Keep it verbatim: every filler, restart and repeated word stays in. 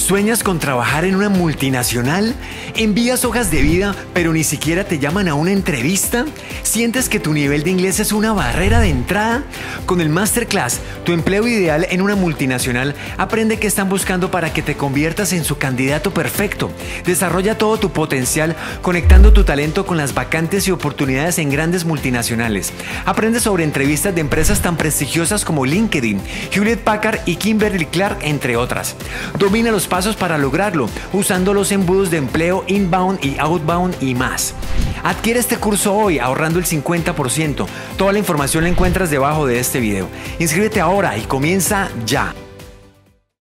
¿Sueñas con trabajar en una multinacional? ¿Envías hojas de vida, pero ni siquiera te llaman a una entrevista? ¿Sientes que tu nivel de inglés es una barrera de entrada? Con el Masterclass, tu empleo ideal en una multinacional, aprende qué están buscando para que te conviertas en su candidato perfecto. Desarrolla todo tu potencial conectando tu talento con las vacantes y oportunidades en grandes multinacionales. Aprende sobre entrevistas de empresas tan prestigiosas como LinkedIn, Hewlett Packard y Kimberly-Clark, entre otras. Domina los pasos para lograrlo, usando los embudos de empleo Inbound y Outbound y más. Adquiere este curso hoy ahorrando el cincuenta por ciento. Toda la información la encuentras debajo de este video. Inscríbete ahora y comienza ya.